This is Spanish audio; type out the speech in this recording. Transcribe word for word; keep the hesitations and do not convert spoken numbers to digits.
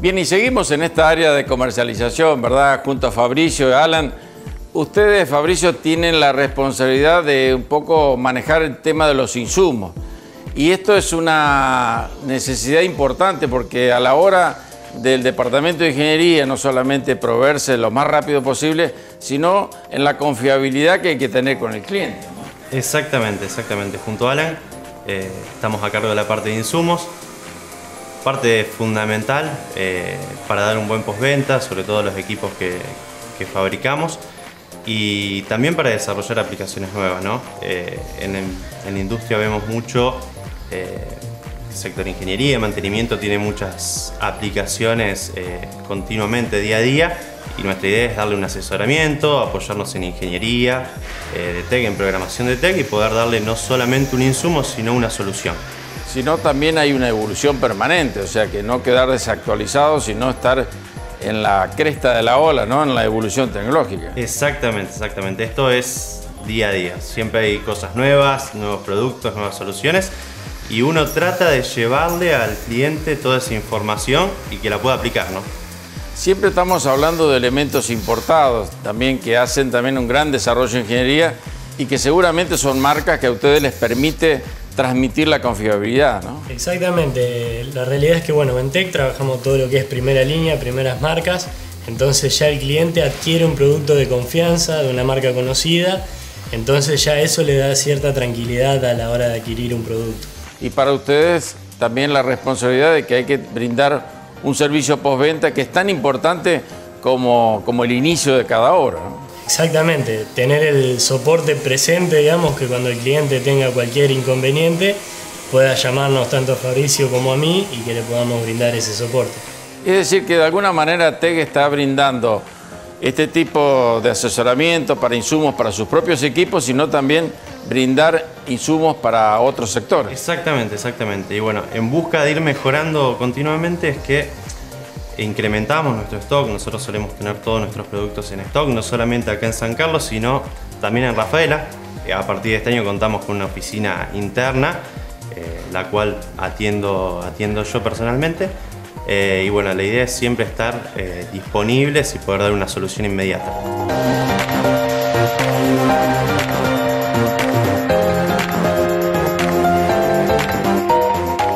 Bien, y seguimos en esta área de comercialización, ¿verdad? Junto a Fabricio y Alan. Ustedes, Fabricio, tienen la responsabilidad de un poco manejar el tema de los insumos. Y esto es una necesidad importante porque a la hora del Departamento de Ingeniería no solamente proveerse lo más rápido posible, sino en la confiabilidad que hay que tener con el cliente, ¿no? Exactamente, exactamente. Junto a Alan eh, estamos a cargo de la parte de insumos. Parte fundamental eh, para dar un buen postventa, sobre todo los equipos que, que fabricamos y también para desarrollar aplicaciones nuevas, ¿no? Eh, en, en la industria vemos mucho, eh, el sector ingeniería, mantenimiento tiene muchas aplicaciones eh, continuamente día a día y nuestra idea es darle un asesoramiento, apoyarnos en ingeniería eh, de TEC, en programación de TEC y poder darle no solamente un insumo sino una solución. Sino también hay una evolución permanente, o sea que no quedar desactualizado, sino estar en la cresta de la ola, ¿no? En la evolución tecnológica. Exactamente, exactamente. Esto es día a día. Siempre hay cosas nuevas, nuevos productos, nuevas soluciones y uno trata de llevarle al cliente toda esa información y que la pueda aplicar, ¿no? Siempre estamos hablando de elementos importados, también que hacen también un gran desarrollo en ingeniería y que seguramente son marcas que a ustedes les permite transmitir la confiabilidad, ¿no? Exactamente. La realidad es que, bueno, en TEC trabajamos todo lo que es primera línea, primeras marcas. Entonces ya el cliente adquiere un producto de confianza de una marca conocida. Entonces ya eso le da cierta tranquilidad a la hora de adquirir un producto. Y para ustedes también la responsabilidad de que hay que brindar un servicio postventa que es tan importante como, como el inicio de cada obra, ¿no? Exactamente, tener el soporte presente, digamos, que cuando el cliente tenga cualquier inconveniente pueda llamarnos tanto a Fabricio como a mí y que le podamos brindar ese soporte. Es decir, que de alguna manera TEC está brindando este tipo de asesoramiento para insumos para sus propios equipos, sino también brindar insumos para otros sectores. Exactamente, exactamente. Y bueno, en busca de ir mejorando continuamente es que incrementamos nuestro stock, nosotros solemos tener todos nuestros productos en stock, no solamente acá en San Carlos, sino también en Rafaela. A partir de este año contamos con una oficina interna, eh, la cual atiendo, atiendo yo personalmente. Eh, y bueno, la idea es siempre estar eh, disponibles y poder dar una solución inmediata.